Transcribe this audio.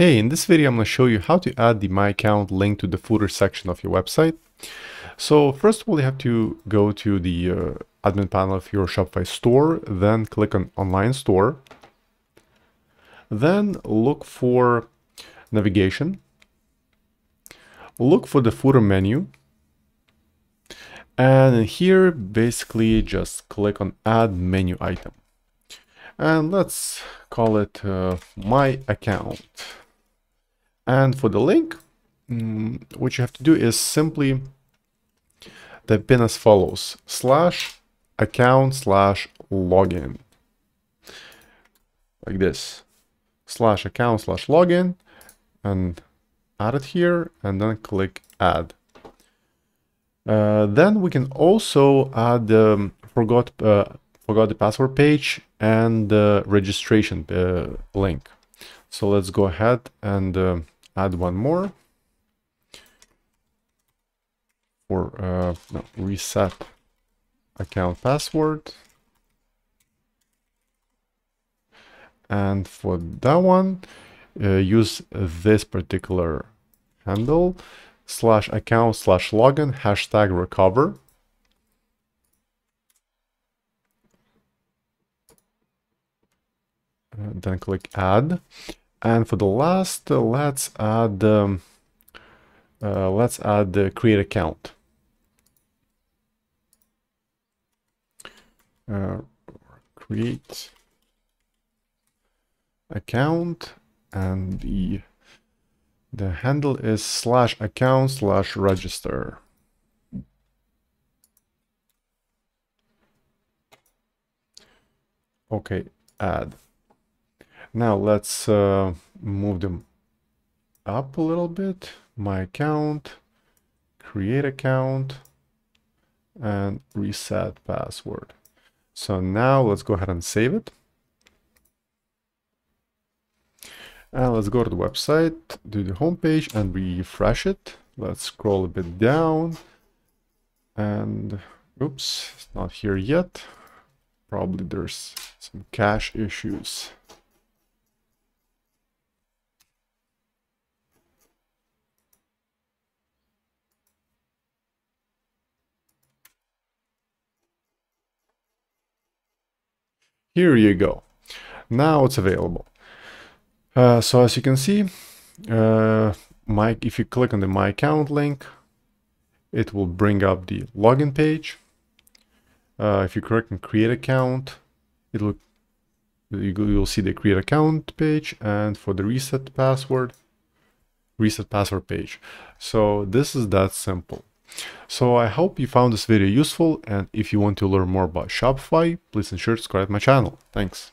Hey, in this video, I'm going to show you how to add the My Account link to the footer section of your website. So first of all, you have to go to the admin panel of your Shopify store, then click on Online Store. Then look for Navigation. Look for the footer menu. And here, basically, just click on Add Menu Item. And let's call it My Account. And for the link, what you have to do is simply type in as follows, /account/login. Like this, /account/login, and add it here, and then click add. Then we can also add forgot the password page and the registration link. So let's go ahead and add one more. Or no, reset account password. And for that one, use this particular handle, /account/login #recover. Then click add. And for the last, let's add the create account. Create account, and the handle is /account/register. Okay, add. Now let's move them up a little bit. My account, create account, and reset password. So now let's go ahead and save it. And let's go to the website, do the homepage, and refresh it. Let's scroll a bit down. And oops, it's not here yet. Probably there's some cache issues. Here you go. Now it's available. So as you can see, if you click on the My Account link, it will bring up the login page. If you click on Create Account, you'll see the Create Account page, and for the Reset Password page. So this is that simple. So I hope you found this video useful, and if you want to learn more about Shopify, please ensure to subscribe to my channel. Thanks.